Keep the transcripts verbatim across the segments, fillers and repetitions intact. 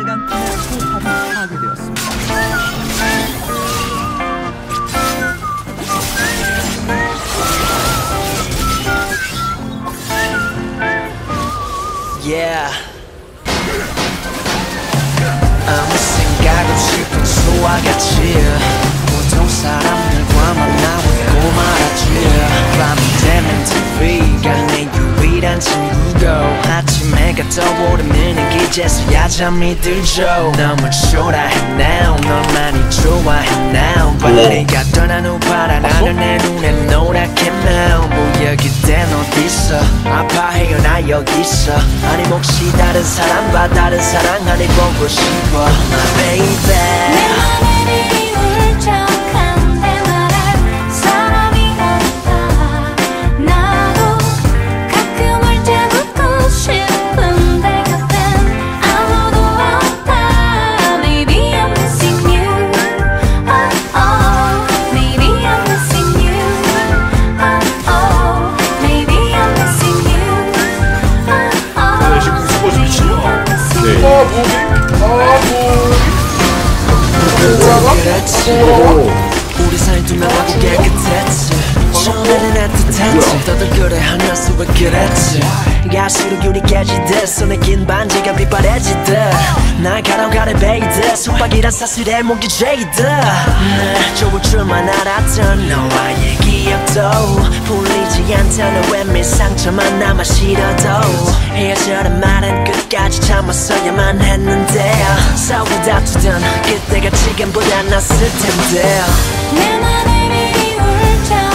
빨간 팀의 포탑이 파괴되었습니다. Yeah. 아무 생각 없이 평소와같이 보통 사람들과 만나고 말았지. 밤이 되면 티비가 내 유일한 친구고 아침해가 떠오르면 이제서야 잠이 들죠. 너무 초라해 now 널 많이 좋아해 now but 네가 떠난 후 바라나는 내 눈에 노랗게 now 여기 땐 어딨어 아파해요 나 여기 있어 아니 혹시 다른 사람과 다른 사랑 아니 보고 싶어 My baby 내 맘에 이룰 적 우리 사이 두 명하고 깨끗했지. 처음에는 애틋했지. 너도 그래 한 녀석을 그랬지. 갈수록 윤이 깨지듯 손에 낀 반지가 빛바래지듯 날 가로가래 베이듯 속박이란 사슬에 목이 죄이듯 날 좋을 줄만 알았던 너와의 기억도 풀리지 않던 웬밀 상처만 남아 싫어도 헤어져란 말은 끝까지 참았어야만 했는데 서로 다투던 그때가 지금보다 낫을 텐데 내 맘에 미울 적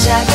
Jack.